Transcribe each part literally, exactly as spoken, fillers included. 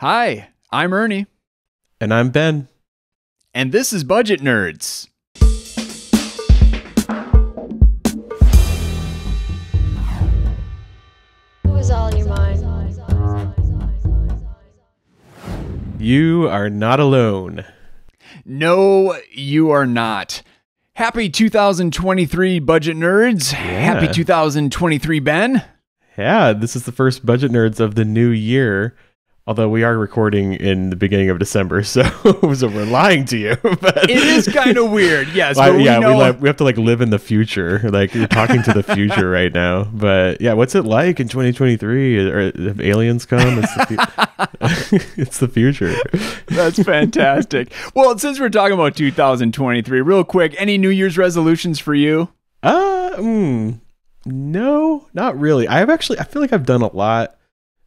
Hi, I'm Ernie. And I'm Ben. And this is Budget Nerds. What was all in your mind? You are not alone. No, you are not. Happy two thousand twenty-three, Budget Nerds. Yeah. Happy two thousand twenty-three, Ben. Yeah, this is the first Budget Nerds of the new year. Although we are recording in the beginning of December, so, so we're lying to you. But it is kind of weird, yes. Well, but we yeah, know. We, li- we have to like live in the future. Like we're talking to the future right now. But yeah, what's it like in twenty twenty-three? Are, have aliens come? It's the, fu- it's the future. That's fantastic. Well, since we're talking about two thousand twenty-three, real quick, any New Year's resolutions for you? Uh, mm, no, not really. I've actually, I feel like I've done a lot.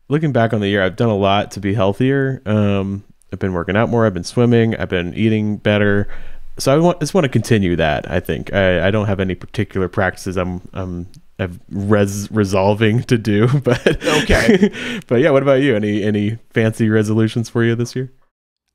Looking back on the year, I've done a lot to be healthier. Um, I've been working out more. I've been swimming. I've been eating better. So I want, just want to continue that. I think I, I don't have any particular practices I'm I'm I've res resolving to do. But okay. But yeah, what about you? Any any fancy resolutions for you this year?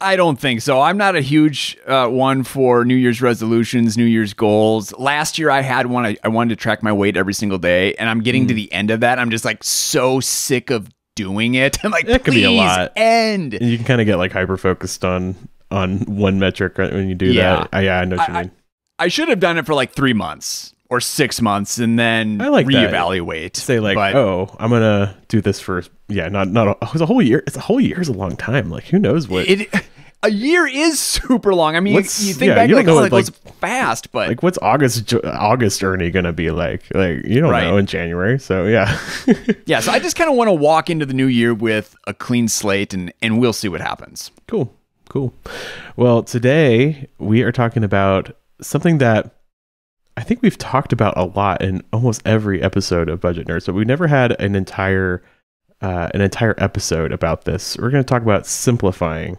I don't think so. I'm not a huge uh, one for New Year's resolutions, New Year's goals. Last year I had one. I, I wanted to track my weight every single day, and I'm getting mm. to the end of that. I'm just like so sick of doing it. I'm like, that could be a lot. End. And you can kind of get like hyper focused on on one metric when you do yeah. that. I, yeah, I know what I, you mean. I, I should have done it for like three months or six months, and then I like reevaluate. That. Say like, but, oh, I'm gonna do this for yeah, not not a, it was a whole year. It's a whole year is a long time. Like, who knows what it, a year is super long. I mean, what's, you think yeah, back you like, know, oh, it like, goes fast, but like, what's August August Ernie gonna be like? Like, you don't right. know in January, so yeah. Yeah, so I just kind of want to walk into the new year with a clean slate, and and we'll see what happens. Cool, cool. Well, today we are talking about something that I think we've talked about a lot in almost every episode of Budget Nerds, but we've never had an entire. Uh, an entire episode about this. We're going to talk about simplifying,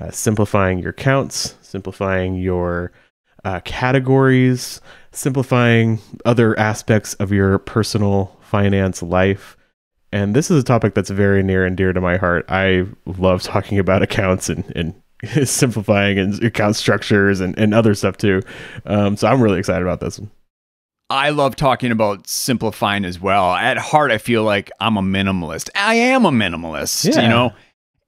uh, simplifying your counts, simplifying your uh, categories, simplifying other aspects of your personal finance life. And this is a topic that's very near and dear to my heart. I love talking about accounts and, and simplifying and account structures and, and other stuff too. Um, so I'm really excited about this one. I love talking about simplifying as well. At heart, I feel like I'm a minimalist. I am a minimalist, yeah. you know?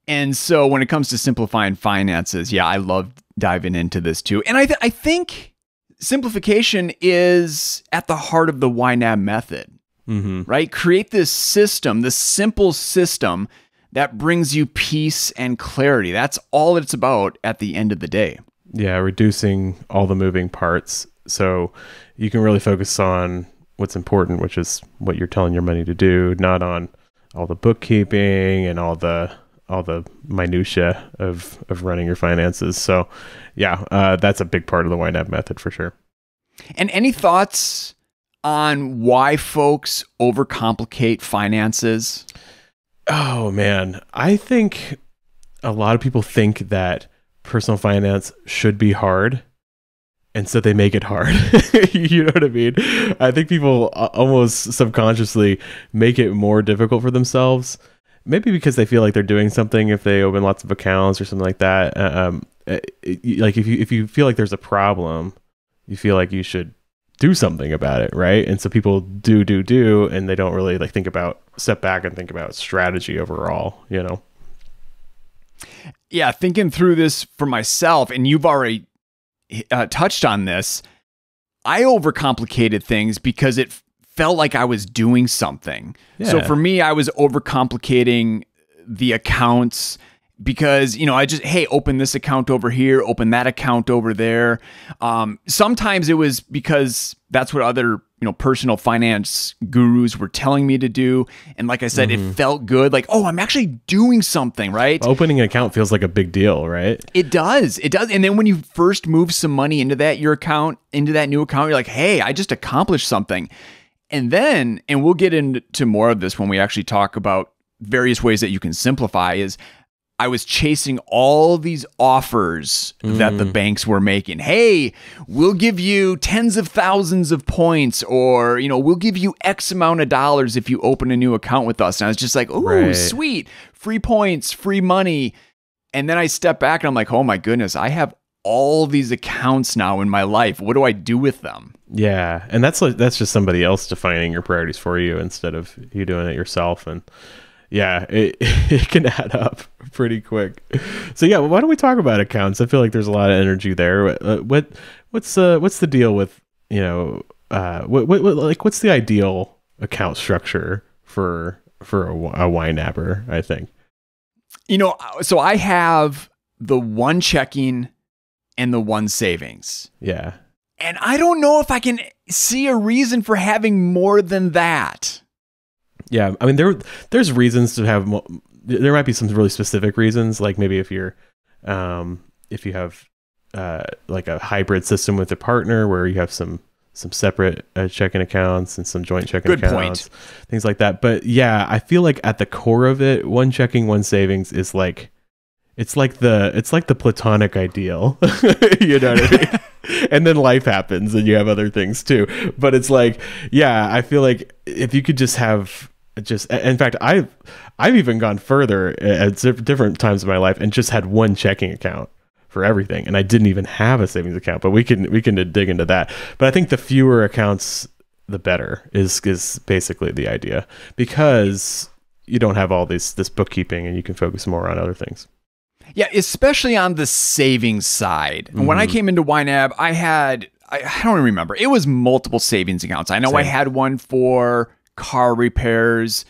And so when it comes to simplifying finances, yeah, I love diving into this too. And I, th- I think simplification is at the heart of the Y NAB method, mm-hmm. right? Create this system, this simple system that brings you peace and clarity. That's all it's about at the end of the day. Yeah, reducing all the moving parts. So you can really focus on what's important, which is what you're telling your money to do, not on all the bookkeeping and all the all the minutia of of running your finances. So, yeah, uh, that's a big part of the Y NAB method for sure. And any thoughts on why folks overcomplicate finances? Oh man, I think a lot of people think that personal finance should be hard. And so they make it hard. You know what I mean? I think people almost subconsciously make it more difficult for themselves. Maybe because they feel like they're doing something if they open lots of accounts or something like that. Um, it, like if you if you feel like there's a problem, you feel like you should do something about it, right? And so people do, do, do, and they don't really like think about, step back and think about strategy overall, you know? Yeah, thinking through this for myself, and you've already... Uh, touched on this. I overcomplicated things because it f- felt like I was doing something. Yeah. So for me, I was overcomplicating the accounts because, you know, I just, hey, open this account over here, open that account over there. Um, sometimes it was because that's what other, you know, personal finance gurus were telling me to do. And like I said, mm-hmm. it felt good. Like, oh, I'm actually doing something, right? Opening an account feels like a big deal, right? It does. It does. And then when you first move some money into that, your account, into that new account, you're like, hey, I just accomplished something. And then, and we'll get into more of this when we actually talk about various ways that you can simplify is I was chasing all these offers mm. that the banks were making. Hey, we'll give you tens of thousands of points, or, you know, we'll give you X amount of dollars if you open a new account with us. And I was just like, ooh, right. sweet. Free points, free money. And then I step back and I'm like, oh my goodness, I have all these accounts now in my life. What do I do with them? Yeah. And that's like, that's just somebody else defining your priorities for you instead of you doing it yourself. And yeah, it, it can add up pretty quick. So yeah, well, why don't we talk about accounts? I feel like there's a lot of energy there. What what's uh what's the deal with, you know, uh what, what, what like what's the ideal account structure for for a, a Y NABber, I think? You know, so I have the one checking and the one savings. Yeah. And I don't know if I can see a reason for having more than that. Yeah, I mean, there there's reasons to have, there might be some really specific reasons, like maybe if you're, um, if you have uh, like a hybrid system with a partner where you have some some separate uh, checking accounts and some joint checking Good accounts, point. Things like that. But yeah, I feel like at the core of it, one checking, one savings is like, it's like the it's like the platonic ideal, you know what I mean? And then life happens and you have other things too. But it's like, yeah, I feel like if you could just have just, in fact, I've, I've even gone further at different times of my life and just had one checking account for everything. And I didn't even have a savings account, but we can, we can dig into that. But I think the fewer accounts, the better is, is basically the idea, because you don't have all this, this bookkeeping and you can focus more on other things. Yeah, especially on the savings side. Mm-hmm. When I came into Y NAB, I had, I, I don't remember, it was multiple savings accounts. I know Same. I had one for car repairs,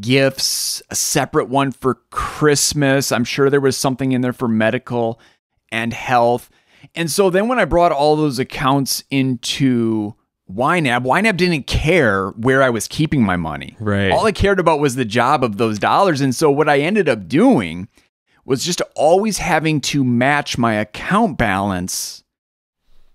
gifts, a separate one for Christmas. I'm sure there was something in there for medical and health. And so then when I brought all those accounts into Y NAB, Y NAB didn't care where I was keeping my money. Right. All I cared about was the job of those dollars. And so what I ended up doing was just always having to match my account balance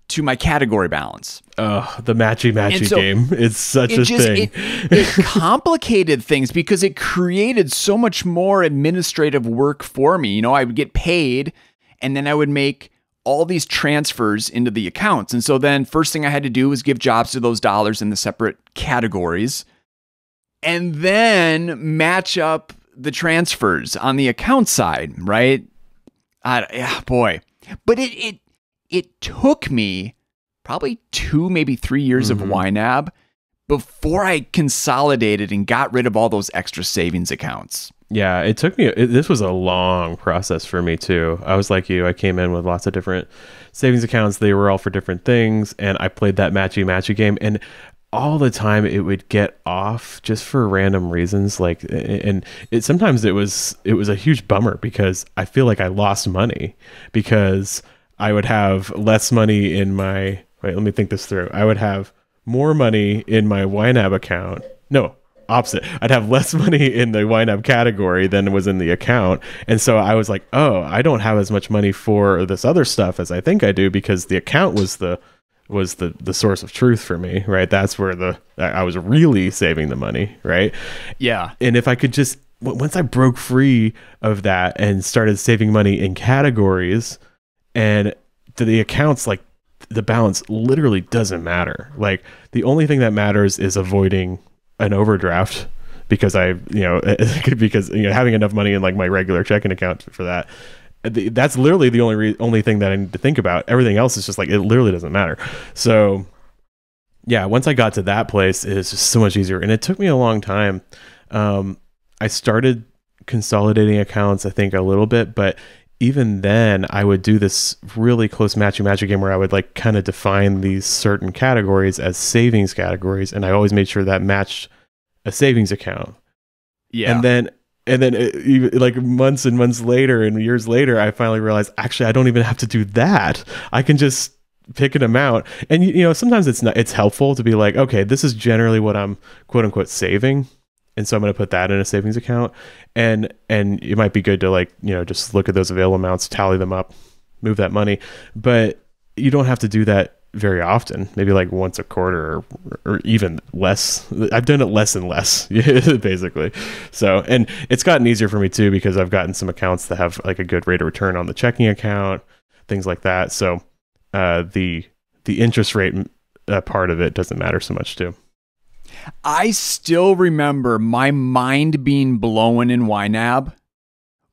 to my category balance. Oh, the matchy-matchy so game. It's such it a just, thing. It, it complicated things because it created so much more administrative work for me. You know, I would get paid and then I would make all these transfers into the accounts. And so then first thing I had to do was give jobs to those dollars in the separate categories and then match up the transfers on the account side, right? I, yeah, boy. But it it it took me probably two, maybe three years mm-hmm. of Y NAB before I consolidated and got rid of all those extra savings accounts. Yeah, it took me, it, this was a long process for me too. I was like you, I came in with lots of different savings accounts. They were all for different things. And I played that matchy-matchy game. And all the time it would get off just for random reasons, like, and it sometimes it was it was a huge bummer because I feel like I lost money because I would have less money in my wait let me think this through I would have more money in my Y NAB account no opposite I'd have less money in the Y NAB category than was in the account, and so I was like, oh, I don't have as much money for this other stuff as I think I do because the account was the was the the source of truth for me, right? That's where the I was really saving the money, right? Yeah. And if I could just, once I broke free of that and started saving money in categories and to the accounts, like the balance literally doesn't matter. Like the only thing that matters is avoiding an overdraft because I, you know, because you know having enough money in like my regular checking account for that, that's literally the only re only thing that I need to think about. Everything else is just like, it literally doesn't matter. So yeah, once I got to that place, it's just so much easier. And it took me a long time. Um, I started consolidating accounts, I think a little bit, but even then I would do this really close matchy-matchy game where I would like kind of define these certain categories as savings categories. And I always made sure that matched a savings account. Yeah. And then, And then it, like months and months later and years later, I finally realized, actually, I don't even have to do that. I can just pick an amount. And, you know, sometimes it's not, it's helpful to be like, okay, this is generally what I'm quote unquote saving. And so I'm going to put that in a savings account. And, and it might be good to like, you know, just look at those available amounts, tally them up, move that money. But you don't have to do that very often, maybe like once a quarter or, or even less. I've done it less and less basically. So, and it's gotten easier for me too, because I've gotten some accounts that have like a good rate of return on the checking account, things like that. So, uh, the, the interest rate uh, part of it doesn't matter so much too. I still remember my mind being blown in Y NAB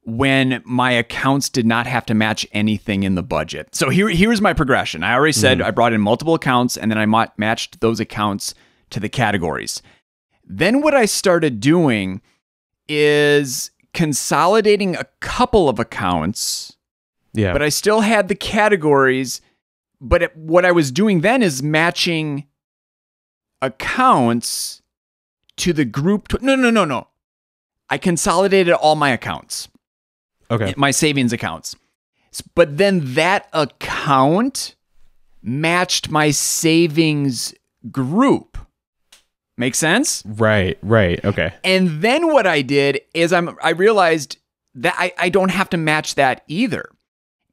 when my accounts did not have to match anything in the budget. So here, here's my progression. I already said mm-hmm. I brought in multiple accounts, and then I ma- matched those accounts to the categories. Then what I started doing is consolidating a couple of accounts, yeah. but I still had the categories. But it, what I was doing then is matching accounts to the group. Tw- no, no, no, no. I consolidated all my accounts. Okay. My savings accounts. But then that account matched my savings group. Make sense? Right, right. Okay. And then what I did is I'm, I realized that I, I don't have to match that either.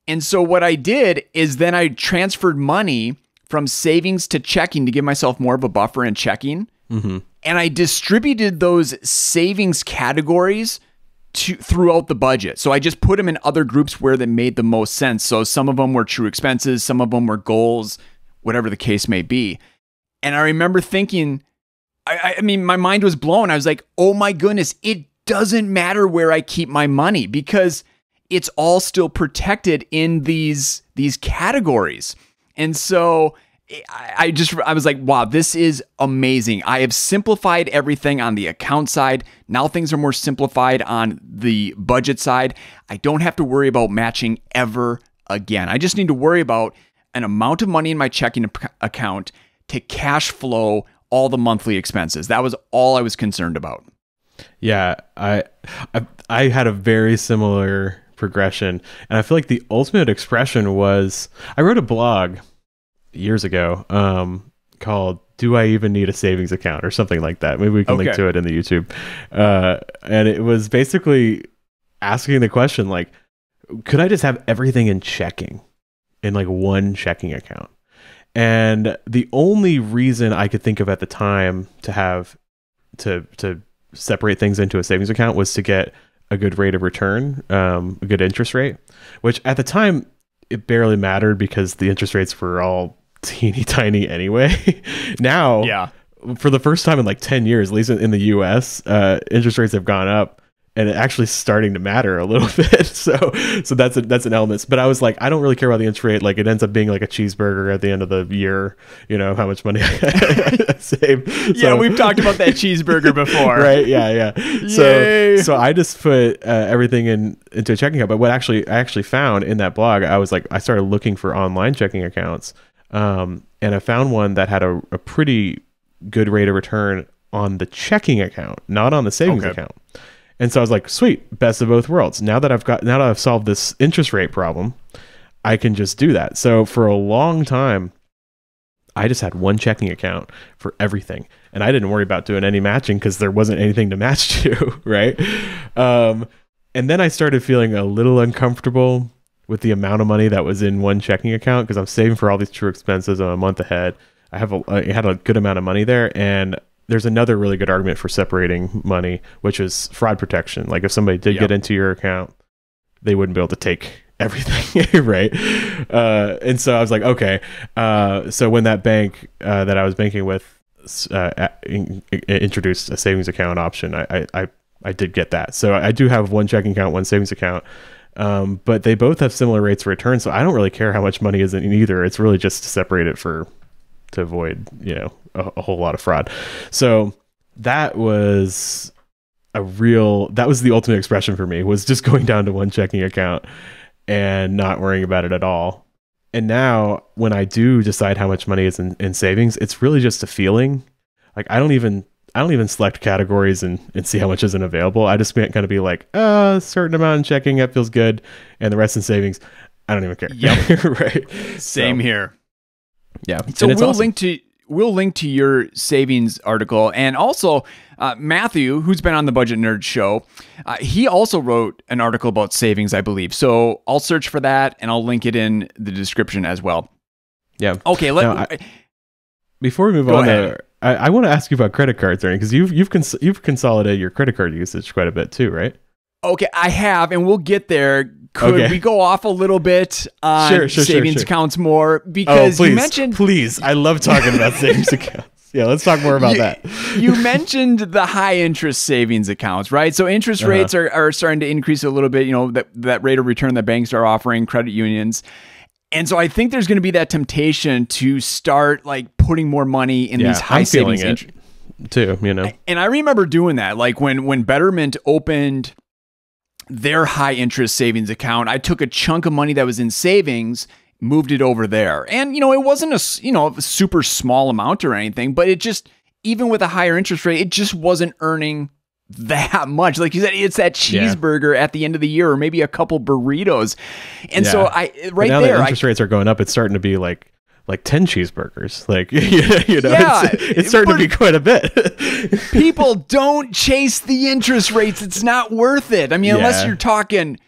And so what I did is then I transferred money from savings to checking to give myself more of a buffer in checking. Mm-hmm. And I distributed those savings categories to, throughout the budget. So I just put them in other groups where they made the most sense. So some of them were true expenses, some of them were goals, whatever the case may be. And I remember thinking, I, I mean, my mind was blown. I was like, oh my goodness, it doesn't matter where I keep my money because it's all still protected in these, these categories. And so I just, I was like, wow, this is amazing. I have simplified everything on the account side. Now things are more simplified on the budget side. I don't have to worry about matching ever again. I just need to worry about an amount of money in my checking account to cash flow all the monthly expenses. That was all I was concerned about. Yeah, I, I, I had a very similar progression. And I feel like the ultimate expression was, I wrote a blog years ago um called Do I Even Need a Savings Account or something like that. Maybe we can okay. link to it in the YouTube. Uh and it was basically asking the question, like, could I just have everything in checking in like one checking account? And the only reason I could think of at the time to have to to separate things into a savings account was to get a good rate of return, um a good interest rate, which at the time it barely mattered because the interest rates were all teeny tiny anyway. Now, yeah. for the first time in like ten years, at least in the U S, uh, interest rates have gone up and it actually starting to matter a little bit. So, so that's a, that's an element. But I was like, I don't really care about the interest rate. Like, it ends up being like a cheeseburger at the end of the year, you know, how much money I save. Yeah. So, we've talked about that cheeseburger before. Right. Yeah. Yeah. So, so I just put uh, everything in, into a checking account. But what actually, I actually found in that blog, I was like, I started looking for online checking accounts. Um, and I found one that had a, a pretty good rate of return on the checking account, not on the savings okay. account. And so I was like, sweet, best of both worlds. Now that I've got, now that I've solved this interest rate problem, I can just do that. So for a long time, I just had one checking account for everything. And I didn't worry about doing any matching because there wasn't anything to match to, right? Um, and then I started feeling a little uncomfortable with the amount of money that was in one checking account because I'm saving for all these true expenses. I'm a month ahead. I have a, I had a good amount of money there. And there's another really good argument for separating money, which is fraud protection. Like, if somebody did yep. get into your account, they wouldn't be able to take everything, right? Uh, and so I was like, okay. Uh, so when that bank uh, that I was banking with uh, in, in, introduced a savings account option, I, I, I did get that. So I do have one checking account, one savings account, um, but they both have similar rates of return. So I don't really care how much money is in either. It's really just to separate it for, to avoid, you know, a, a whole lot of fraud. So that was a real, that was the ultimate expression for me, was just going down to one checking account and not worrying about it at all. And now when I do decide how much money is in, in savings, it's really just a feeling. Like, I don't even, I don't even select categories and, and see how much isn't available. I just kind of be like, uh, a certain amount in checking, that feels good. And the rest in savings, I don't even care. Yep. Right. Same so. Here. Yeah. So we'll awesome. link to we'll link to your savings article, and also uh, Matthew, who's been on the Budget Nerd show, uh, he also wrote an article about savings, I believe. So I'll search for that and I'll link it in the description as well. Yeah. Okay. Let, now, I, before we move on, though, I, I want to ask you about credit cards, Ernie, because you've you've cons you've consolidated your credit card usage quite a bit too, right? Okay, I have, and we'll get there. Could okay. we go off a little bit on sure, sure, savings sure, sure. accounts more? Because oh, please, you mentioned, please, I love talking about savings accounts. Yeah, let's talk more about you, that. You mentioned the high interest savings accounts, right? So interest uh-huh. rates are, are starting to increase a little bit, you know, that, that rate of return that banks are offering credit unions. And so I think there's going to be that temptation to start like putting more money in yeah, these high I'm savings interest too, you know. And I remember doing that, like when when Betterment opened their high interest savings account, I took a chunk of money that was in savings, moved it over there. And, you know, it wasn't a, you know, a super small amount or anything, but it just, even with a higher interest rate, it just wasn't earning that much. Like you said, it's that cheeseburger yeah. at the end of the year, or maybe a couple burritos. And yeah. so I, right now there, that interest I, rates are going up. It's starting to be like, like ten cheeseburgers, like, you know, yeah, it's, it's starting to be quite a bit. People don't chase the interest rates. It's not worth it. I mean, yeah. unless you're talking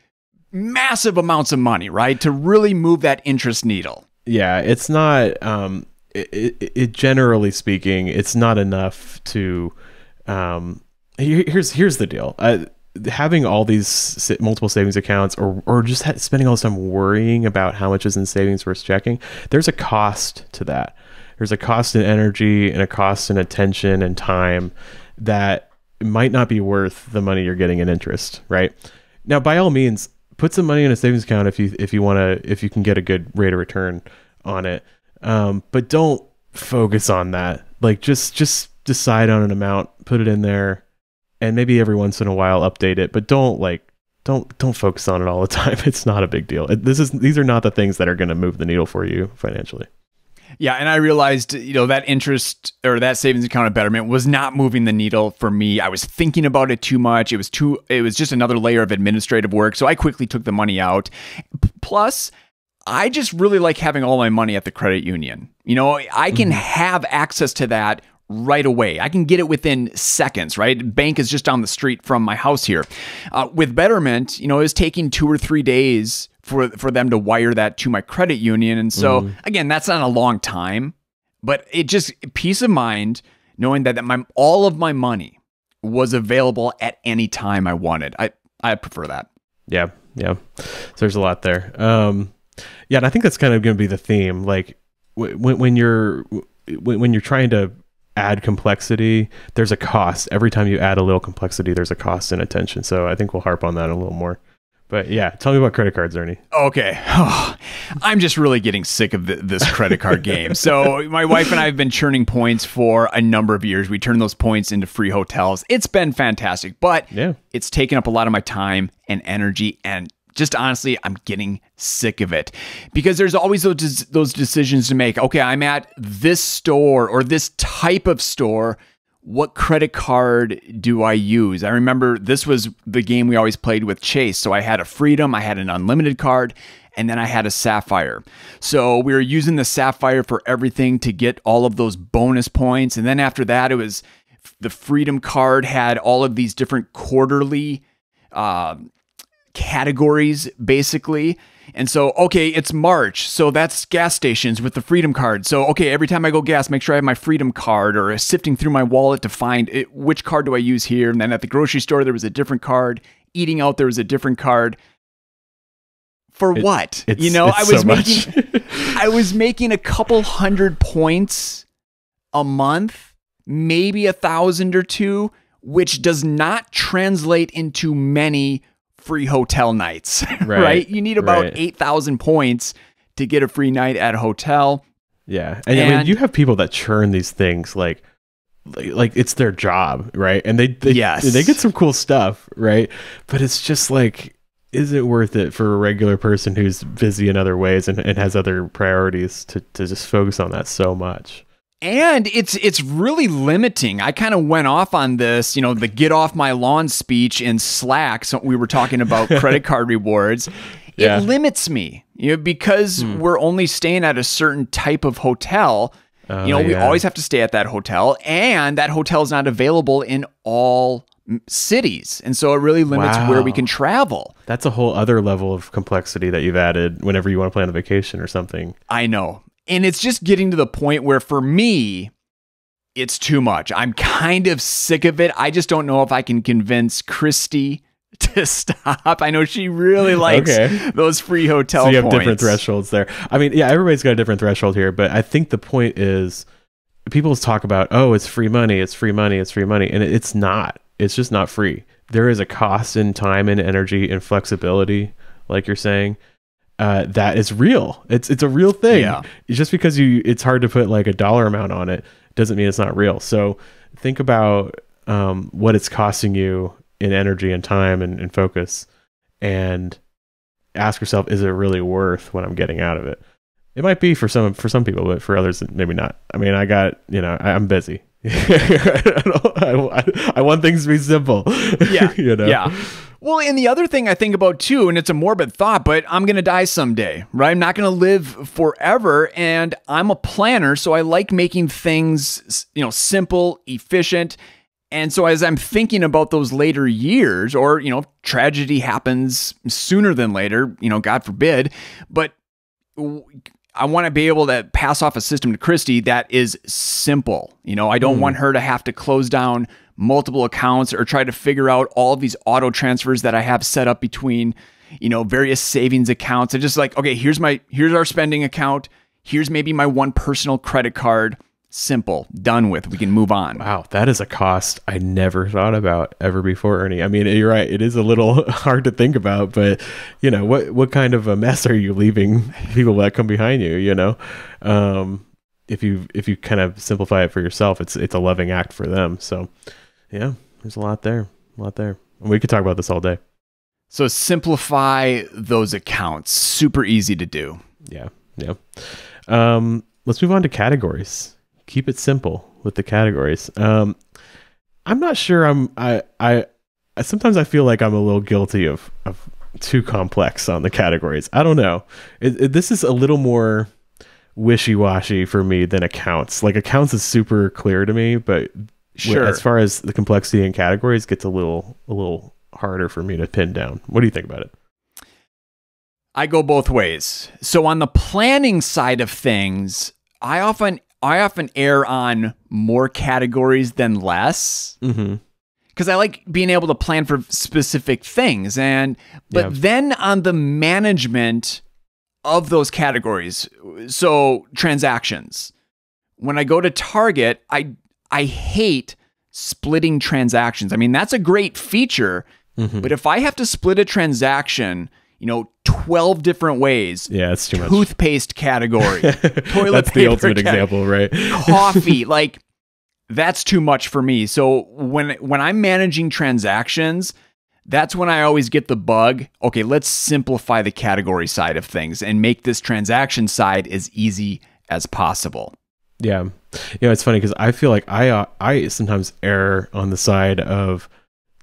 massive amounts of money, right? To really move that interest needle. Yeah. It's not, um, it, it, it generally speaking, it's not enough to, um, here, here's, here's the deal. I, having all these multiple savings accounts, or, or just spending all this time worrying about how much is in savings versus checking, there's a cost to that. There's a cost in energy and a cost in attention and time that might not be worth the money you're getting in interest, right? Now, by all means, put some money in a savings account if you, if you want to, if you can get a good rate of return on it. Um, but don't focus on that. Like just, just decide on an amount, put it in there, and maybe every once in a while update it, but don't like, don't, don't focus on it all the time. It's not a big deal. This is, these are not the things that are going to move the needle for you financially. Yeah. And I realized, you know, that interest or that savings account at Betterment was not moving the needle for me. I was thinking about it too much. It was too, it was just another layer of administrative work. So I quickly took the money out. P- plus, I just really like having all my money at the credit union. You know, I can mm-hmm. have access to that right away. I can get it within seconds, right? Bank is just down the street from my house here. Uh, with Betterment, you know, it was taking two or three days for, for them to wire that to my credit union. And so mm. again, that's not a long time, but it just peace of mind knowing that, that my, all of my money was available at any time I wanted. I, I prefer that. Yeah. Yeah. So there's a lot there. Um, yeah. And I think that's kind of going to be the theme. Like when, when you're, when, when you're trying to add complexity, there's a cost. Every time you add a little complexity, there's a cost in attention. So I think we'll harp on that a little more. But yeah, tell me about credit cards, Ernie. Okay. Oh, I'm just really getting sick of th this credit card game. So my wife and I have been churning points for a number of years. We turn those points into free hotels. It's been fantastic, but yeah. it's taken up a lot of my time and energy, and just honestly, I'm getting sick of it because there's always those, those decisions to make. Okay, I'm at this store or this type of store. What credit card do I use? I remember this was the game we always played with Chase. So I had a Freedom, I had an unlimited card, and then I had a Sapphire. So we were using the Sapphire for everything to get all of those bonus points. And then after that, it was the Freedom card had all of these different quarterly uh, categories basically. And so, okay, it's March. So that's gas stations with the Freedom card. So, okay, every time I go gas, make sure I have my Freedom card, or sifting through my wallet to find it, which card do I use here? And then at the grocery store, there was a different card. Eating out, there was a different card. For it, what? You know, I was so making I was making a couple hundred points a month, maybe a thousand or two, which does not translate into many free hotel nights, right? right? You need about right. eight thousand points to get a free night at a hotel. Yeah. And, and I mean, you have people that churn these things like, like it's their job, right? And they, they, yes. they get some cool stuff, right? But it's just like, is it worth it for a regular person who's busy in other ways and, and has other priorities to, to just focus on that so much? And it's it's really limiting. I kind of went off on this, you know, the get off my lawn speech in Slack. So we were talking about credit card rewards. Yeah. It limits me, you know, because hmm. we're only staying at a certain type of hotel. Uh, you know, yeah. we always have to stay at that hotel, and that hotel is not available in all cities. And so it really limits wow. where we can travel. That's a whole other level of complexity that you've added whenever you want to plan a vacation or something. I know. And it's just getting to the point where for me, it's too much. I'm kind of sick of it. I just don't know if I can convince Christy to stop. I know she really likes okay. those free hotel points. So you have points. different thresholds there. I mean, yeah, everybody's got a different threshold here, but I think the point is people talk about, oh, it's free money, it's free money, it's free money. And it's not. It's just not free. There is a cost in time and energy and flexibility, like you're saying. Uh, that is real. It's it's a real thing. Yeah. Just because you, it's hard to put like a dollar amount on it doesn't mean it's not real. So think about um, what it's costing you in energy and time and, and focus, and ask yourself, is it really worth what I'm getting out of it? It might be for some for some people, but for others, maybe not. I mean, I got you know, I, I'm busy. I, don't, I, I want things to be simple. Yeah. you know? Yeah. Well, and the other thing I think about too, and it's a morbid thought, but I'm going to die someday, right? I'm not going to live forever, and I'm a planner, so I like making things, you know, simple, efficient. And so as I'm thinking about those later years, or, you know, tragedy happens sooner than later, you know, God forbid, but I want to be able to pass off a system to Christy that is simple. You know, I don't mm. want her to have to close down multiple accounts or try to figure out all of these auto transfers that I have set up between, you know, various savings accounts. I just like, okay, here's my, here's our spending account. Here's maybe my one personal credit card. Simple, done with, we can move on. Wow. That is a cost I never thought about ever before, Ernie. I mean, you're right. It is a little hard to think about, but you know, what, what kind of a mess are you leaving people that come behind you? You know, um, if you, if you kind of simplify it for yourself, it's, it's a loving act for them. So yeah, there's a lot there, a lot there. And we could talk about this all day. So simplify those accounts. Super easy to do. Yeah. Yeah. Um, let's move on to categories. Keep it simple with the categories. Um, I'm not sure. I'm, I, I, I, sometimes I feel like I'm a little guilty of, of too complex on the categories. I don't know. It, it, this is a little more wishy-washy for me than accounts. Like accounts is super clear to me, but sure. as far as the complexity in categories gets a little, a little harder for me to pin down. What do you think about it? I go both ways. So on the planning side of things, I often, I often err on more categories than less, because mm-hmm. I like being able to plan for specific things. And but yeah. then on the management of those categories, so transactions. When I go to Target, I I hate splitting transactions. I mean, that's a great feature, mm-hmm. but if I have to split a transaction, you know, twelve different ways. Yeah, it's too much. Toothpaste category. Toilet that's paper the ultimate category, example, right? Coffee. Like, that's too much for me. So when when I'm managing transactions, that's when I always get the bug. Okay, let's simplify the category side of things and make this transaction side as easy as possible. Yeah. You know, it's funny because I feel like I uh, I sometimes err on the side of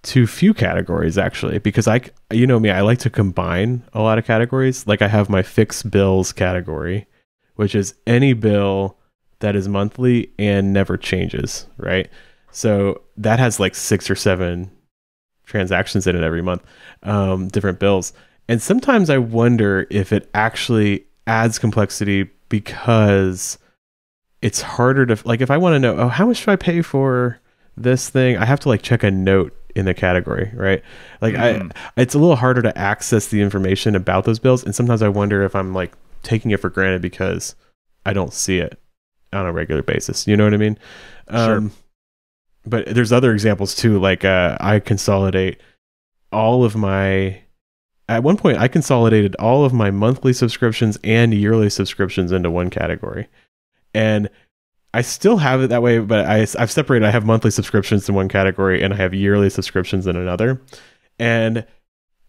too few categories, actually, because I, you know me, I like to combine a lot of categories. Like I have my fixed bills category, which is any bill that is monthly and never changes, right? So that has like six or seven transactions in it every month, um, different bills. And sometimes I wonder if it actually adds complexity because it's harder to, like, if I want to know, oh, how much do I pay for this thing? I have to like check a note in the category, right? Like mm. I, it's a little harder to access the information about those bills. And sometimes I wonder if I'm like taking it for granted because I don't see it on a regular basis. You know what I mean? Um, sure. But there's other examples too. Like uh, I consolidate all of my, at one point I consolidated all of my monthly subscriptions and yearly subscriptions into one category. And I still have it that way, but I, I've separated. I have monthly subscriptions in one category and I have yearly subscriptions in another. And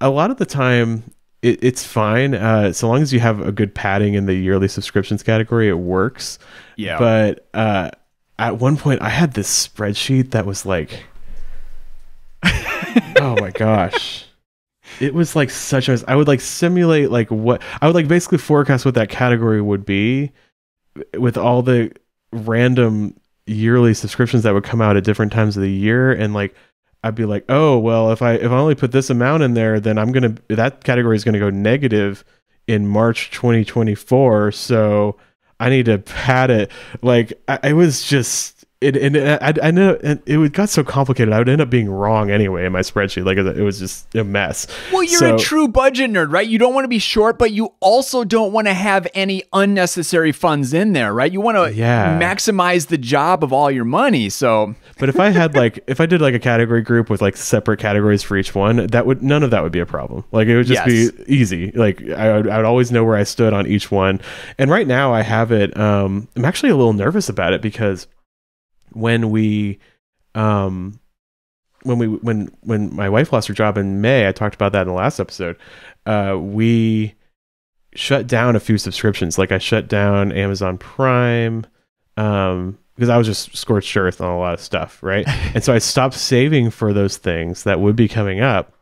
a lot of the time it, it's fine. Uh, so long as you have a good padding in the yearly subscriptions category, it works. Yeah. But uh, at one point I had this spreadsheet that was like, oh my gosh. It was like such a, I would like simulate like what, I would like basically forecast what that category would be with all the random yearly subscriptions that would come out at different times of the year. And like I'd be like, oh well, if i if i only put this amount in there, then i'm gonna that category is gonna go negative in March twenty twenty-four, so I need to pad it. Like I, I was just, it, and I, I know and it got so complicated. I would end up being wrong anyway in my spreadsheet. Like it was just a mess. Well, you're so, a true budget nerd, right? You don't want to be short, but you also don't want to have any unnecessary funds in there, right? You want to yeah. maximize the job of all your money. So, but if I had like, if I did like a category group with like separate categories for each one, that would, none of that would be a problem. Like it would just yes. be easy. Like I would, I would always know where I stood on each one. And right now I have it. Um, I'm actually a little nervous about it because when we, um, when we, when, when my wife lost her job in May, I talked about that in the last episode. Uh, we shut down a few subscriptions. Like I shut down Amazon Prime, um, because I was just scorched earth on a lot of stuff. Right. And so I stopped saving for those things that would be coming up.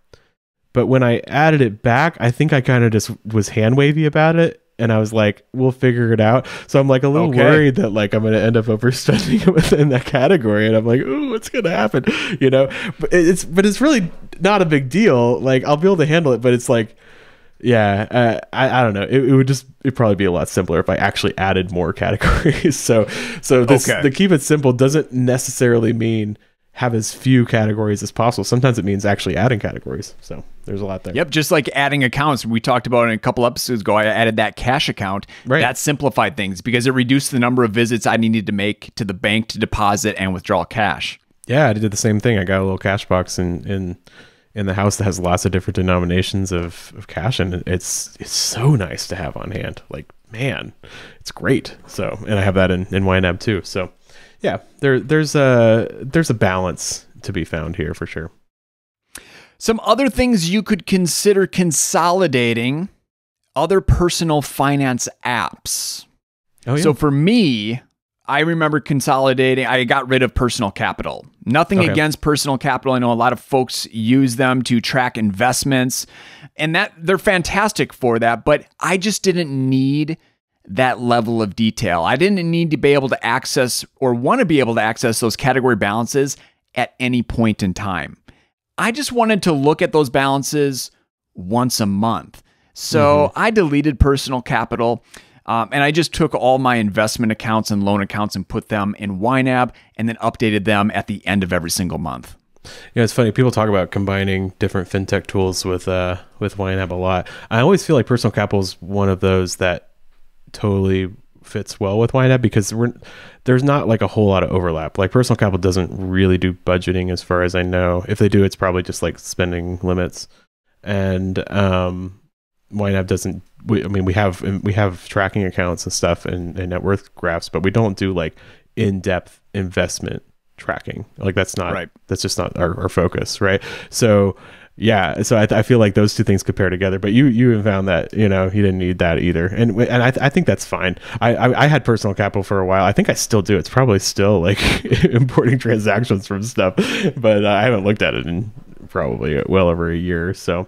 But when I added it back, I think I kind of just was hand wavy about it. And I was like, we'll figure it out. So I'm like a little okay. worried that like I'm going to end up overspending it within that category. And I'm like, ooh, what's going to happen? You know, but it's, but it's really not a big deal. Like I'll be able to handle it, but it's like, yeah, uh, I, I don't know. It, it would just, it'd probably be a lot simpler if I actually added more categories. so, so this, okay. the keep it simple doesn't necessarily mean have as few categories as possible. Sometimes it means actually adding categories. So there's a lot there. Yep. Just like adding accounts. We talked about it in a couple episodes ago. I added that cash account. Right. That simplified things because it reduced the number of visits I needed to make to the bank to deposit and withdraw cash. Yeah, I did the same thing. I got a little cash box in in, in the house that has lots of different denominations of, of cash. And it's it's so nice to have on hand. Like, man, it's great. So, and I have that in, in Y NAB too. So yeah, there, there's a, there's a balance to be found here for sure. Some other things you could consider consolidating: other personal finance apps. Oh, yeah. So for me, I remember consolidating, I got rid of Personal Capital. Nothing okay. against Personal Capital. I know a lot of folks use them to track investments and that they're fantastic for that, but I just didn't need that level of detail. I didn't need to be able to access or want to be able to access those category balances at any point in time. I just wanted to look at those balances once a month. So mm-hmm. I deleted Personal Capital um, and I just took all my investment accounts and loan accounts and put them in Y NAB and then updated them at the end of every single month. Yeah, you know, it's funny. People talk about combining different fintech tools with, uh, with Y NAB a lot. I always feel like Personal Capital is one of those that totally fits well with Y NAB because we're, there's not like a whole lot of overlap. Like Personal Capital doesn't really do budgeting as far as I know. If they do, it's probably just like spending limits. And um, Y NAB doesn't, we, I mean, we have, we have tracking accounts and stuff and, and net worth graphs, but we don't do like in-depth investment tracking. Like that's not, right. that's just not our, our focus. Right. So yeah, so I, th I feel like those two things could pair together, but you you found that, you know, you didn't need that either, and and I, th I think that's fine. I, I I had Personal Capital for a while. I think I still do. It's probably still like importing transactions from stuff, but uh, I haven't looked at it in probably well over a year. So,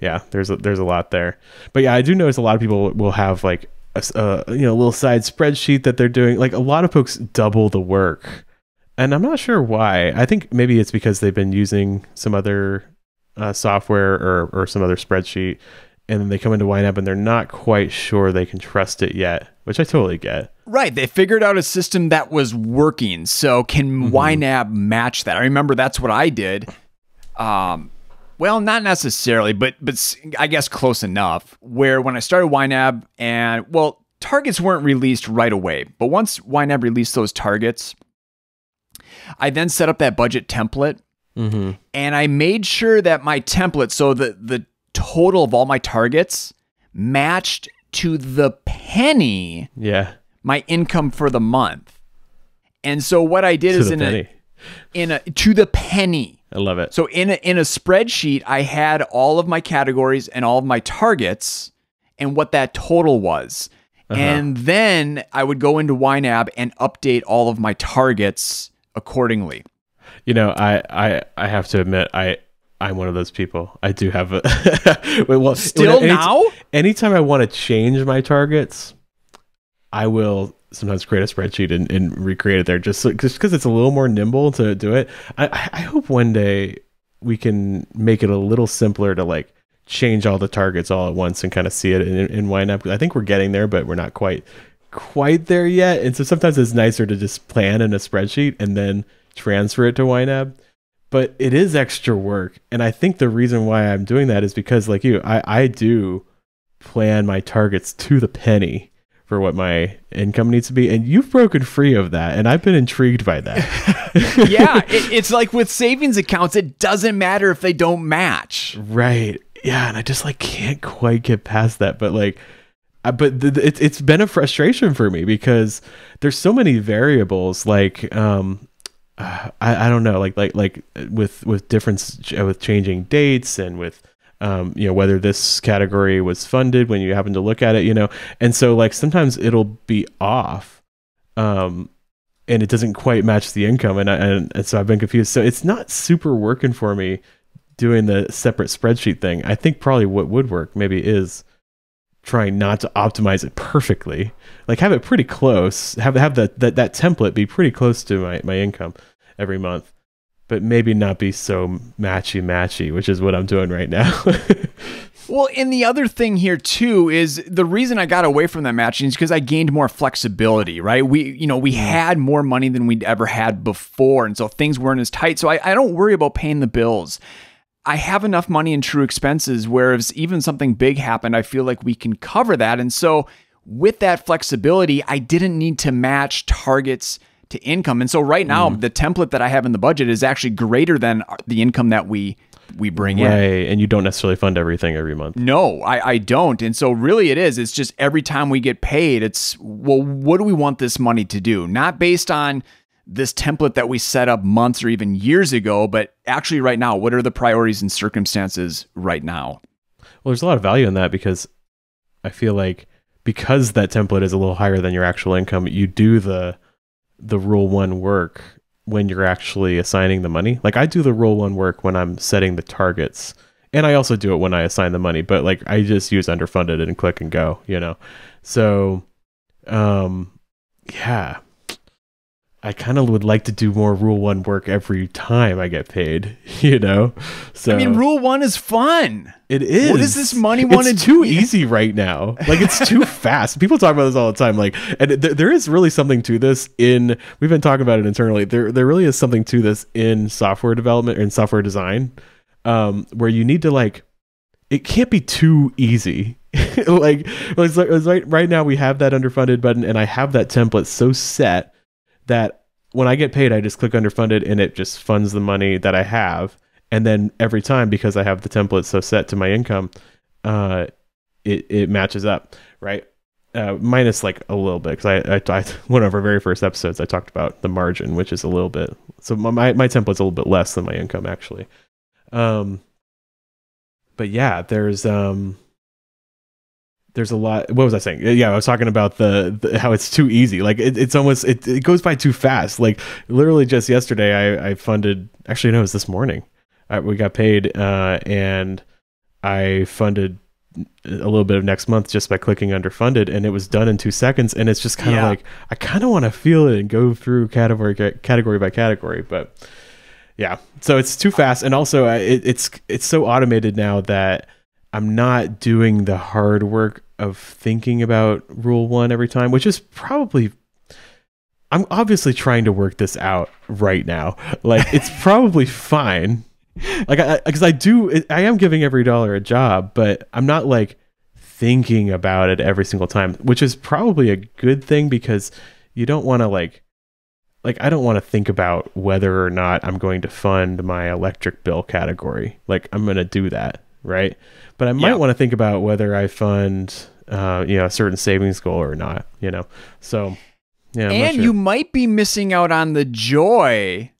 yeah, there's a, there's a lot there, but yeah, I do notice a lot of people will have like a, a you know little side spreadsheet that they're doing. Like a lot of folks double the work, and I'm not sure why. I think maybe it's because they've been using some other Uh, software or, or some other spreadsheet, and then they come into Y NAB and they're not quite sure they can trust it yet, which I totally get. Right. They figured out a system that was working. So can mm-hmm. Y NAB match that? I remember that's what I did. Um, well, not necessarily, but, but I guess close enough where when I started Y NAB and well, targets weren't released right away, but once Y NAB released those targets, I then set up that budget template. Mm-hmm. And I made sure that my template, so the, the total of all my targets matched to the penny yeah. my income for the month. And so what I did to is in penny. a in a to the penny. I love it. So in a in a spreadsheet, I had all of my categories and all of my targets and what that total was. Uh-huh. And then I would go into Y NAB and update all of my targets accordingly. You know, I, I, I have to admit, I, I'm one of those people. I do have a... Wait, well, Still any, now? Anytime I want to change my targets, I will sometimes create a spreadsheet and, and recreate it there just so, just because it's a little more nimble to do it. I, I hope one day we can make it a little simpler to like change all the targets all at once and kind of see it in, in Y NAB. I think we're getting there, but we're not quite quite there yet. And so sometimes it's nicer to just plan in a spreadsheet and then transfer it to Y NAB. But it is extra work. And I think the reason why I'm doing that is because, like you, I, I do plan my targets to the penny for what my income needs to be. And you've broken free of that. And I've been intrigued by that. Yeah. It, it's like with savings accounts, it doesn't matter if they don't match. Right. Yeah. And I just like can't quite get past that. But like, I, but th- it, it's been a frustration for me because there's so many variables like, um, Uh, I, I don't know, like like like with with difference uh, with changing dates and with um, you know, whether this category was funded when you happen to look at it, you know, and so like sometimes it'll be off, um, and it doesn't quite match the income, and I, and, and so I've been confused. So it's not super working for me doing the separate spreadsheet thing. I think probably what would work maybe is trying not to optimize it perfectly, like have it pretty close, have have that that that template be pretty close to my my income every month, but maybe not be so matchy matchy, which is what I'm doing right now. Well, and the other thing here too is the reason I got away from that matching is because I gained more flexibility, right? We, you know, we had more money than we'd ever had before, and so things weren't as tight. So I, I don't worry about paying the bills. I have enough money in true expenses where if even something big happened, I feel like we can cover that. And so with that flexibility, I didn't need to match targets to income. And so right now, mm. the template that I have in the budget is actually greater than the income that we we bring right. in. And you don't necessarily fund everything every month. No, I, I don't. And so really it is. It's just every time we get paid, it's, well, what do we want this money to do? Not based on this template that we set up months or even years ago, but actually right now, what are the priorities and circumstances right now? Well, there's a lot of value in that because I feel like because that template is a little higher than your actual income, you do the the rule one work when you're actually assigning the money. Like I do the rule one work when I'm setting the targets, and I also do it when I assign the money, but like I just use underfunded and click and go, you know? So, um, yeah. I kind of would like to do more rule one work every time I get paid, you know? So I mean, rule one is fun. It is. What does this money want to do? It's too easy right now. Like it's too fast. People talk about this all the time. Like, and th there is really something to this in, we've been talking about it internally. There, there really is something to this in software development or in software design, um, where you need to like, it can't be too easy. Like, it's like it's right, right now we have that underfunded button and I have that template so set that when I get paid, I just click underfunded and it just funds the money that I have. And then every time, because I have the template so set to my income, uh, it, it matches up, right? Uh, minus like a little bit, because I, I, I, one of our very first episodes, I talked about the margin, which is a little bit. So my, my template's a little bit less than my income, actually. Um, but yeah, there's... Um, There's a lot. What was I saying? Yeah, I was talking about the, the how it's too easy. Like it, it's almost it, it goes by too fast. Like literally just yesterday, I, I funded. Actually, no, it was this morning. I, we got paid, uh, and I funded a little bit of next month just by clicking underfunded, and it was done in two seconds. And it's just kind of yeah. like I kind of want to feel it and go through category category by category, but yeah. So it's too fast, and also it, it's it's so automated now that I'm not doing the hard work of thinking about rule one every time, which is probably, I'm obviously trying to work this out right now. Like it's probably fine. Like I, because I do, I am giving every dollar a job, but I'm not like thinking about it every single time, which is probably a good thing because you don't want to like, like I don't want to think about whether or not I'm going to fund my electric bill category. Like I'm going to do that. Right. But I might yeah. want to think about whether I fund, uh, you know, a certain savings goal or not, you know? So, yeah. I'm and not sure. You might be missing out on the joy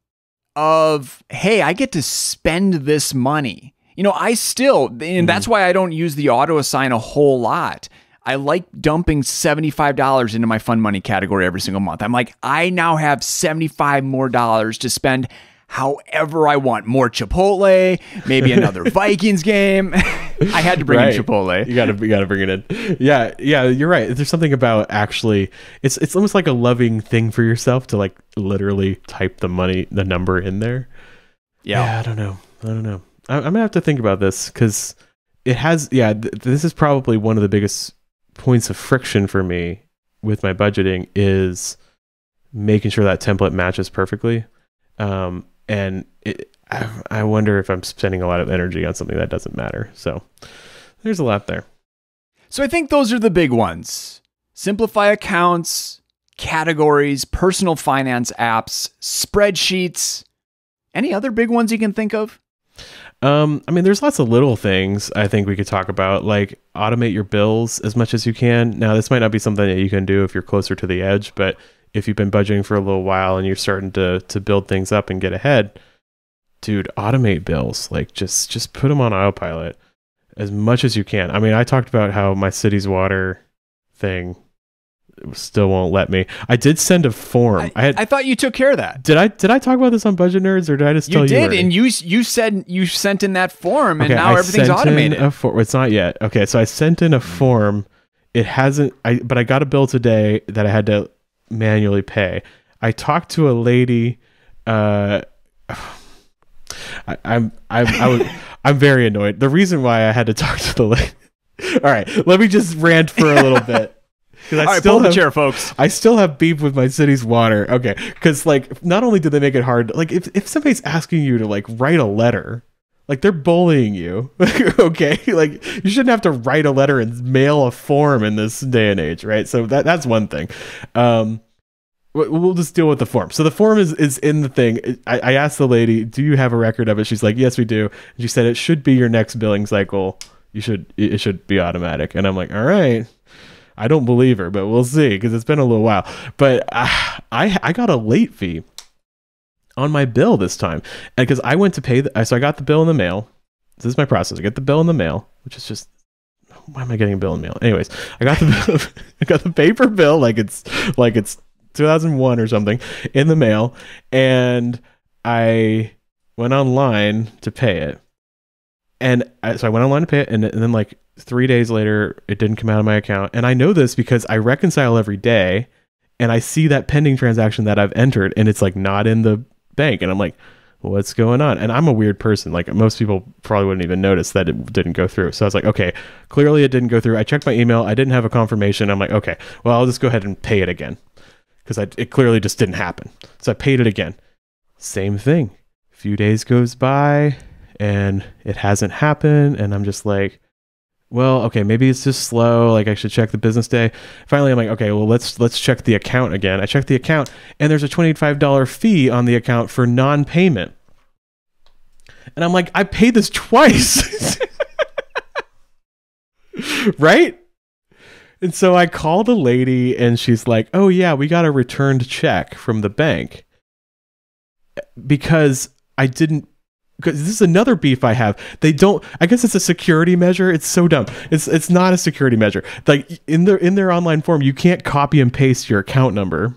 of, hey, I get to spend this money. You know, I still, and mm. that's why I don't use the auto assign a whole lot. I like dumping seventy-five dollars into my fund money category every single month. I'm like, I now have seventy-five more dollars to spend however I want. More Chipotle, maybe another Vikings game. I had to bring right. in Chipotle. You gotta, you gotta bring it in. Yeah, yeah, you're right. There's something about actually, it's it's almost like a loving thing for yourself to like literally type the money, the number in there. Yeah, yeah I don't know. I don't know. I, I'm gonna have to think about this because it has. Yeah, th this is probably one of the biggest points of friction for me with my budgeting is making sure that template matches perfectly. Um, and it, I, I wonder if I'm spending a lot of energy on something that doesn't matter. So there's a lot there. So I think those are the big ones. Simplify accounts, categories, personal finance apps, spreadsheets. Any other big ones you can think of? Um, I mean, there's lots of little things I think we could talk about, like automate your bills as much as you can. Now, this might not be something that you can do if you're closer to the edge, but if you've been budgeting for a little while and you're starting to to build things up and get ahead, dude, automate bills. Like just just put them on autopilot as much as you can. I mean, I talked about how my city's water thing still won't let me. I did send a form. I, I, had, I thought you took care of that. Did I did I talk about this on Budget Nerds, or did I just tell you? You did, and you you said you sent in that form, and okay, now I everything's automated. A for, it's not yet. Okay, so I sent in a form. It hasn't. I but I got a bill today that I had to manually pay. I talked to a lady. Uh, I, I'm I'm I was, I'm very annoyed. The reason why I had to talk to the lady. All right, let me just rant for a little bit. I All right, still pull have, the chair, folks. I still have beef with my city's water. Okay, because like not only do they make it hard, like if if somebody's asking you to like write a letter, like they're bullying you. Okay, like you shouldn't have to write a letter and mail a form in this day and age, right? So that that's one thing. Um, we'll just deal with the form. So the form is is in the thing. I, I asked the lady, "Do you have a record of it?" She's like, "Yes, we do." And she said, "It should be your next billing cycle. You should it should be automatic." And I'm like, "All right." I don't believe her, but we'll see because it's been a little while. But I, I I got a late fee on my bill this time because I went to pay. The, so I got the bill in the mail. This is my process. I get the bill in the mail, which is just why am I getting a bill in the mail? Anyways, I got the I got the paper bill like it's like it's two thousand one or something in the mail, and I went online to pay it. And I, so I went online to pay it, and, and then like three days later, it didn't come out of my account. And I know this because I reconcile every day, and I see that pending transaction that I've entered, and it's like not in the bank. And I'm like, what's going on? And I'm a weird person. Like most people probably wouldn't even notice that it didn't go through. So I was like, okay, clearly it didn't go through. I checked my email. I didn't have a confirmation. I'm like, okay, well, I'll just go ahead and pay it again because it clearly just didn't happen. So I paid it again. Same thing. A few days goes by. And it hasn't happened. And I'm just like, well, okay, maybe it's just slow. Like I should check the business day. Finally, I'm like, okay, well, let's, let's check the account again. I checked the account and there's a twenty-five dollar fee on the account for non-payment. And I'm like, I paid this twice. Right? And so I called a lady and she's like, oh yeah, we got a returned check from the bank because I didn't, because this is another beef I have. They don't, I guess it's a security measure. It's so dumb. It's it's not a security measure. Like in their in their online form, you can't copy and paste your account number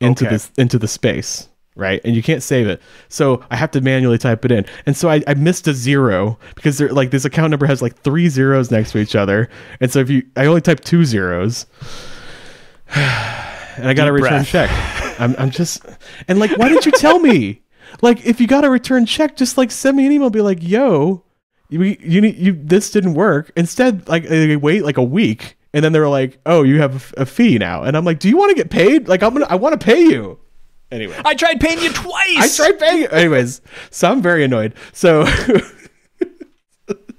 into okay. this into the space, right? And you can't save it. So I have to manually type it in. And so I, I missed a zero because they're like this account number has like three zeros next to each other. And so if you I only typed two zeros. And I got Deep a return breath. check. I'm I'm just and like, why didn't you tell me? Like, if you got a return check, just like send me an email, be like, yo, you, you need you, this didn't work. Instead, like, they wait like a week and then they're like, oh, you have a fee now. And I'm like, do you want to get paid? Like, I'm gonna, I want to pay you. Anyway, I tried paying you twice. I tried paying you. Anyways, so I'm very annoyed. So,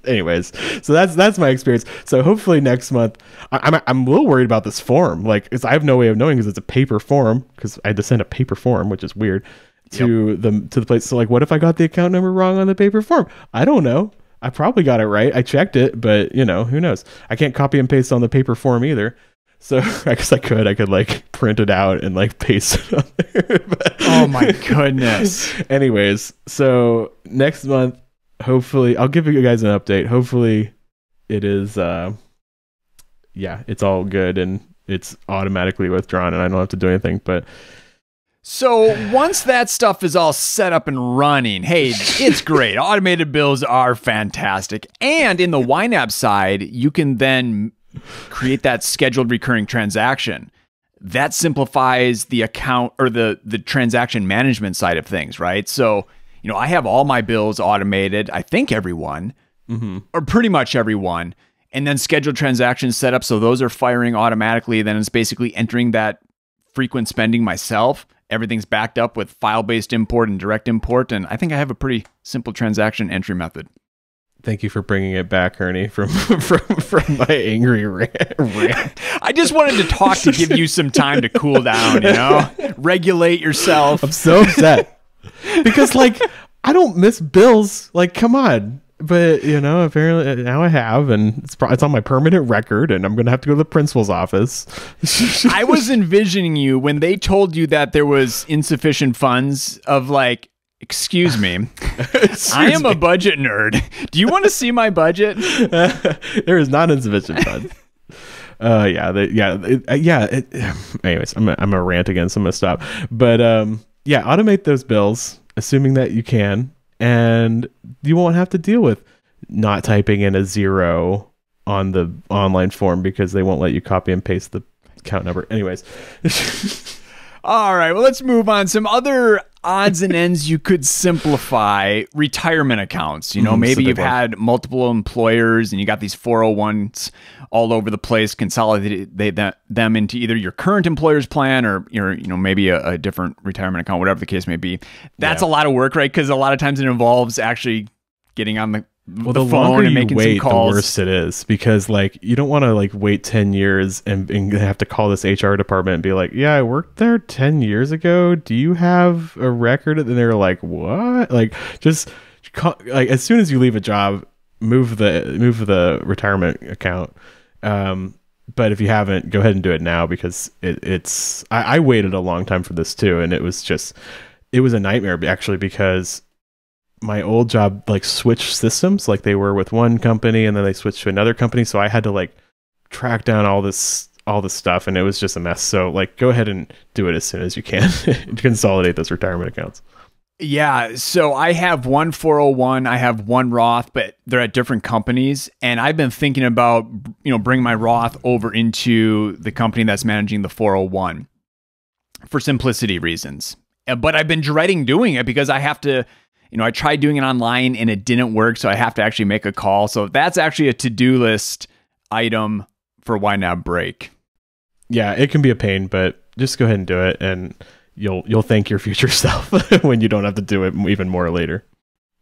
anyways, so that's that's my experience. So hopefully next month, I, I'm I'm a little worried about this form. Like, it's, I have no way of knowing because it's a paper form because I had to send a paper form, which is weird. to yep. the to the place. So like, what if I got the account number wrong on the paper form? I don't know. I probably got it right. I checked it, but you know, who knows? I can't copy and paste on the paper form either. So I guess I could. I could like print it out and like paste it on there. But oh my goodness. Anyways, so next month, hopefully I'll give you guys an update. Hopefully it is uh yeah, it's all good and it's automatically withdrawn and I don't have to do anything, but so once that stuff is all set up and running, hey, it's great. Automated bills are fantastic. And in the Y NAB side, you can then create that scheduled recurring transaction. That simplifies the account or the, the transaction management side of things, right? So, you know, I have all my bills automated. I think everyone, mm-hmm. or pretty much everyone. and then scheduled transactions set up. So those are firing automatically. Then it's basically entering that frequent spending myself. Everything's backed up with file-based import and direct import. And I think I have a pretty simple transaction entry method. Thank you for bringing it back, Ernie, from from, from my angry rant. I just wanted to talk to give you some time to cool down, you know? Regulate yourself. I'm so upset. Because, like, I don't miss bills. Like, come on. But, you know, apparently now I have, and it's it's on my permanent record, and I'm going to have to go to the principal's office. I was envisioning you when they told you that there was insufficient funds of, like, excuse me, excuse I am me. a budget nerd. Do you want to see my budget? There is not insufficient funds. Uh, yeah, they, yeah, it, uh, yeah. It, anyways, I'm a, I'm a rant again, so I'm gonna stop. But um, yeah, automate those bills, assuming that you can, and you won't have to deal with not typing in a zero on the online form because they won't let you copy and paste the account number. Anyways. All right, well, let's move on. Some other odds and ends you could simplify. Retirement accounts. You know, mm, maybe you've one. had multiple employers and you got these four oh ones all over the place. Consolidate they, that, them into either your current employer's plan or your, you know, maybe a, a different retirement account, whatever the case may be. That's yeah. a lot of work, right? Because a lot of times it involves actually getting on the Well, the, the longer you wait, the worse it is, because like you don't want to like wait ten years and, and have to call this H R department and be like, yeah, I worked there ten years ago. Do you have a record? And they're like, what? Like just call, like as soon as you leave a job, move the move the retirement account. Um, but if you haven't, go ahead and do it now, because it, it's I, I waited a long time for this, too. And it was just it was a nightmare, actually, because my old job like switched systems. Like they were with one company and then they switched to another company. So I had to like track down all this, all this stuff, and it was just a mess. So like, go ahead and do it as soon as you can to consolidate those retirement accounts. Yeah. So I have one four oh one, I have one Roth, but they're at different companies. And I've been thinking about, you know, bringing my Roth over into the company that's managing the four oh one for simplicity reasons. But I've been dreading doing it because I have to, you know, I tried doing it online and it didn't work, so I have to actually make a call. So that's actually a to-do list item for Y NAB break. Yeah, it can be a pain, but just go ahead and do it, and you'll you'll thank your future self when you don't have to do it even more later.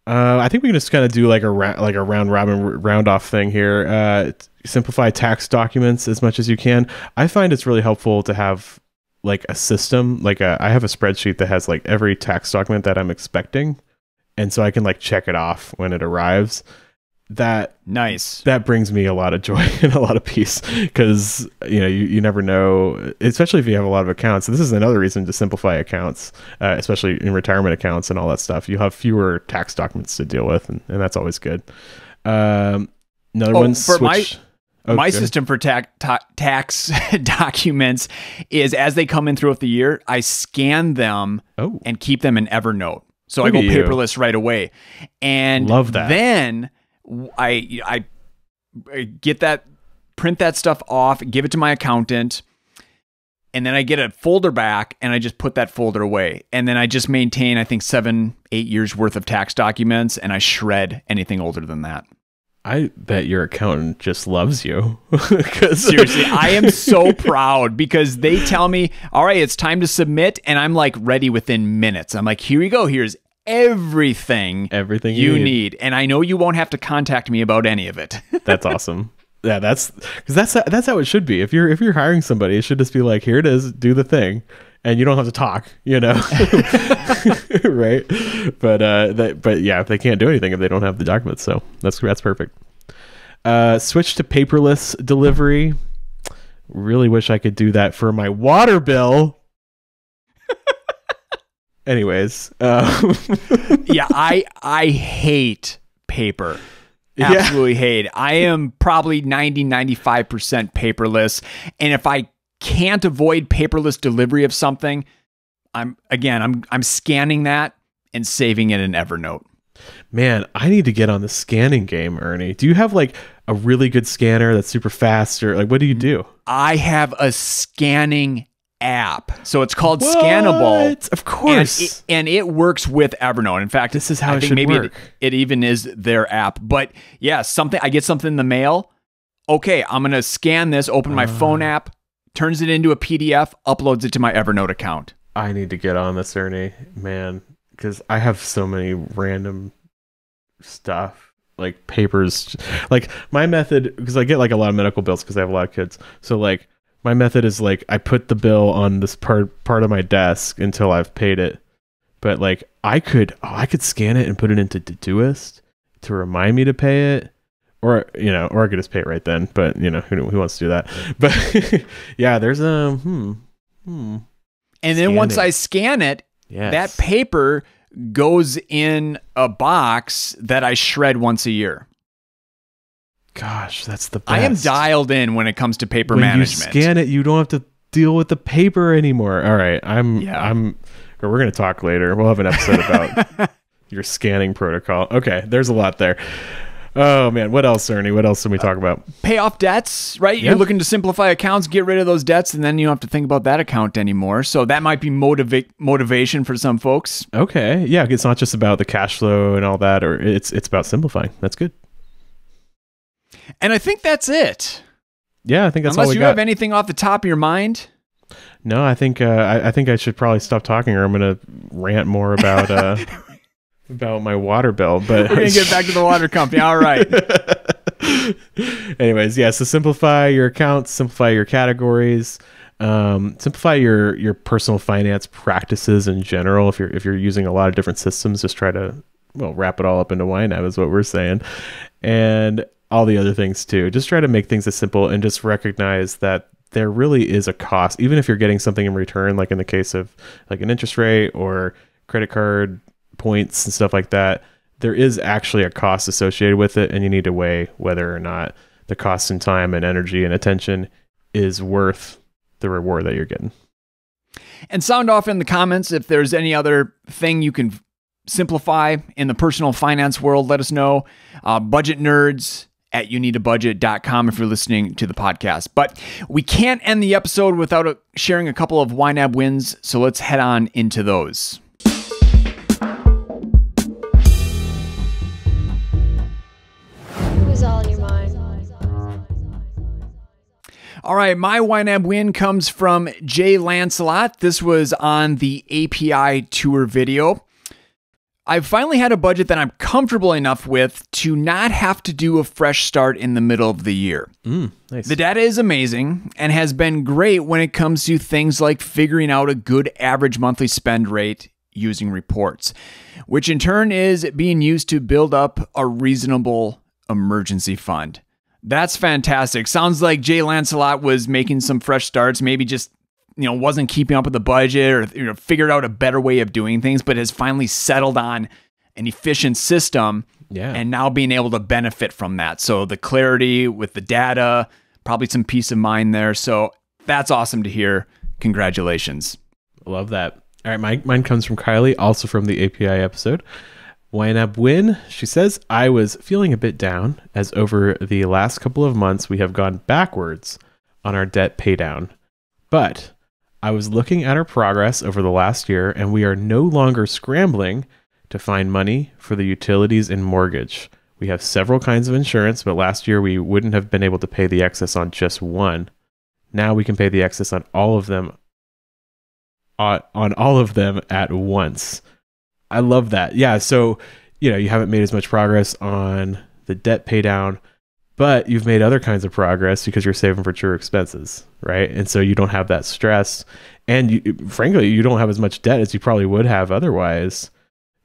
Uh, I think we can just kind of do like a like a round robin round off thing here. Uh, simplify tax documents as much as you can. I find it's really helpful to have like a system. Like a, I have a spreadsheet that has like every tax document that I'm expecting. And so I can like check it off when it arrives. That nice. That brings me a lot of joy and a lot of peace, because you know you, you never know, especially if you have a lot of accounts. So this is another reason to simplify accounts, uh, especially in retirement accounts and all that stuff. You have fewer tax documents to deal with, and, and that's always good. Um, another oh, one for switch. my. Oh, My good. system for ta ta tax documents is, as they come in throughout the year, I scan them oh. and keep them in Evernote. So Look I go paperless you. right away, and Love that. then I, I I get that, print that stuff off, give it to my accountant, and then I get a folder back, and I just put that folder away, and then I just maintain I think seven eight years worth of tax documents, and I shred anything older than that. I bet your accountant just loves you. Seriously, I am so proud, because they tell me, all right, it's time to submit. And I'm like ready within minutes. I'm like, here we go. Here's everything, everything you, you need. need. And I know you won't have to contact me about any of it. That's awesome. Yeah, that's because that's that's how it should be. If you're if you're hiring somebody, it should just be like, here it is, do the thing. And you don't have to talk, you know, right? But uh, that, but yeah, they can't do anything if they don't have the documents. So that's that's perfect. Uh, switch to paperless delivery. Really wish I could do that for my water bill. Anyways, uh, yeah, I I hate paper. Absolutely yeah. hate. I am probably ninety, ninety-five percent paperless, and if I can't avoid paperless delivery of something, I'm again, I'm I'm scanning that and saving it in Evernote. Man, I need to get on the scanning game, Ernie. Do you have like a really good scanner that's super fast, or like what do you do? I have a scanning app. So it's called what? Scannable. Of course. And it, and it works with Evernote. In fact, this is how I it think should maybe work. It, it even is their app. But yeah, something I get something in the mail. okay, I'm going to scan this, open my uh, phone app, turns it into a P D F, uploads it to my Evernote account. I need to get on this, Ernie, man, because I have so many random stuff, like papers. Like my method, because I get like a lot of medical bills because I have a lot of kids. So like my method is like I put the bill on this part, part of my desk until I've paid it. But like I could, oh, I could scan it and put it into Todoist to remind me to pay it. Or, you know, or I could just pay it right then. But, you know, who, who wants to do that? But, yeah, there's a, hmm, hmm. And then scan once it. I scan it, yes. that paper goes in a box that I shred once a year. Gosh, that's the best. I am dialed in when it comes to paper when management. You scan it, you don't have to deal with the paper anymore. All right, I'm, yeah. I'm, or we're going to talk later. We'll have an episode about your scanning protocol. Okay, there's a lot there. Oh, man. What else, Ernie? What else can we talk about? Uh, pay off debts, right? Yep. You're looking to simplify accounts, get rid of those debts, and then you don't have to think about that account anymore. So that might be motiva- motivation for some folks. Okay. Yeah. It's not just about the cash flow and all that, or it's it's about simplifying. That's good. And I think that's it. Yeah, I think that's Unless all we got. Unless you have anything off the top of your mind. No, I think, uh, I, I think I should probably stop talking, or I'm going to rant more about... Uh, about my water bill, but we're gonna get back to the water company. All right. Anyways, yeah, so simplify your accounts, simplify your categories, um simplify your your personal finance practices in general. If you're if you're using a lot of different systems, just try to well wrap it all up into Y NAB is what we're saying, and all the other things too. Just try to make things as simple, and just recognize that there really is a cost, even if you're getting something in return, like in the case of like an interest rate or credit card points and stuff like that. There is actually a cost associated with it, and you need to weigh whether or not the cost in time and energy and attention is worth the reward that you're getting. And sound off in the comments if there's any other thing you can simplify in the personal finance world. Let us know. Uh, budget nerds at you need a budget dot com if you're listening to the podcast. But we can't end the episode without a, sharing a couple of Y NAB wins, so let's head on into those. All right, my Y NAB win comes from Jay Lancelot. This was on the A P I tour video. I finally had a budget that I'm comfortable enough with to not have to do a fresh start in the middle of the year. Mm, nice. The data is amazing and has been great when it comes to things like figuring out a good average monthly spend rate using reports, which in turn is being used to build up a reasonable emergency fund. That's fantastic. Sounds like Jay Lancelot was making some fresh starts, maybe just, you know, wasn't keeping up with the budget, or you know, figured out a better way of doing things, but has finally settled on an efficient system, yeah. and now being able to benefit from that. So the clarity with the data, probably some peace of mind there. So that's awesome to hear. Congratulations. Love that. All right, Mike, mine comes from Kylie, also from the A P I episode. Y NAB win. She says, I was feeling a bit down as over the last couple of months we have gone backwards on our debt pay down. But I was looking at our progress over the last year, and we are no longer scrambling to find money for the utilities and mortgage. We have several kinds of insurance, but last year we wouldn't have been able to pay the excess on just one. Now we can pay the excess on all of them on all of them at once. I love that. Yeah. So, you know, you haven't made as much progress on the debt pay down, but you've made other kinds of progress because you're saving for true expenses, right? And so you don't have that stress. And you, frankly, you don't have as much debt as you probably would have otherwise,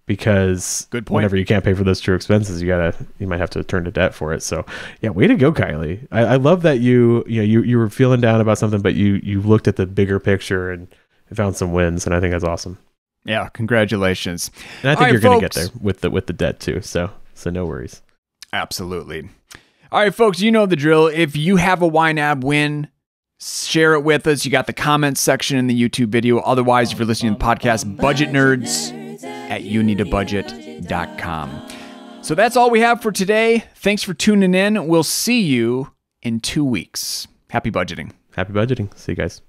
because Good point. Whenever you can't pay for those true expenses, you gotta, you might have to turn to debt for it. So yeah, way to go, Kylie. I, I love that you, you know, you, you were feeling down about something, but you, you looked at the bigger picture and found some wins. And I think that's awesome. Yeah, congratulations. And I think right, you're going to get there with the with the debt too, so so no worries. Absolutely. All right, folks, you know the drill. If you have a Y NAB win, share it with us. You got the comments section in the YouTube video. Otherwise, if you're listening to the podcast, Budget Nerds at you need a budget dot com. So that's all we have for today. Thanks for tuning in. We'll see you in two weeks. Happy budgeting. Happy budgeting. See you guys.